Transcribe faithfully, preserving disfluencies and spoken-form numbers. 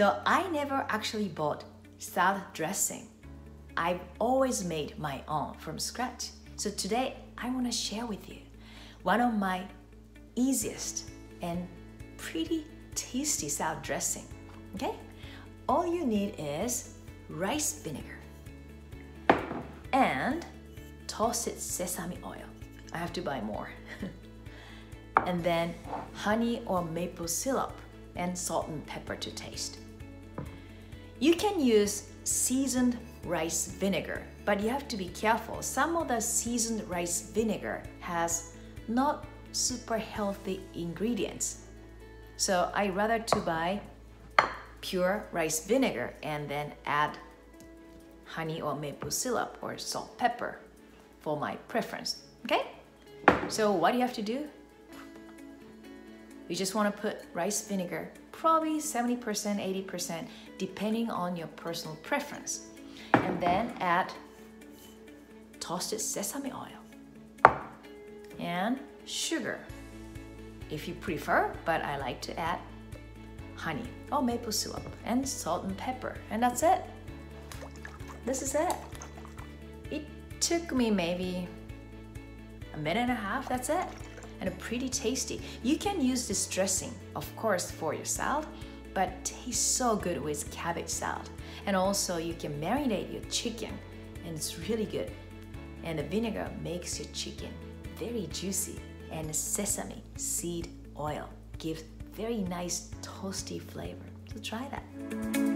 So I never actually bought salad dressing. I've always made my own from scratch. So today I want to share with you one of my easiest and pretty tasty salad dressing, okay? All you need is rice vinegar and toasted sesame oil. I have to buy more. And then honey or maple syrup and salt and pepper to taste. You can use seasoned rice vinegar, but you have to be careful. Some of the seasoned rice vinegar has not super healthy ingredients. So I rather to buy pure rice vinegar and then add honey or maple syrup or salt pepper for my preference, okay? So what do you have to do? You just want to put rice vinegar, probably seventy percent, eighty percent, depending on your personal preference. And then add toasted sesame oil and sugar, if you prefer, but I like to add honey or maple syrup and salt and pepper, and that's it. This is it. It took me maybe a minute and a half, that's it. And pretty tasty. You can use this dressing, of course, for your salad, but tastes so good with cabbage salad. And also you can marinate your chicken, and it's really good. And the vinegar makes your chicken very juicy, and sesame seed oil gives very nice toasty flavor. So try that.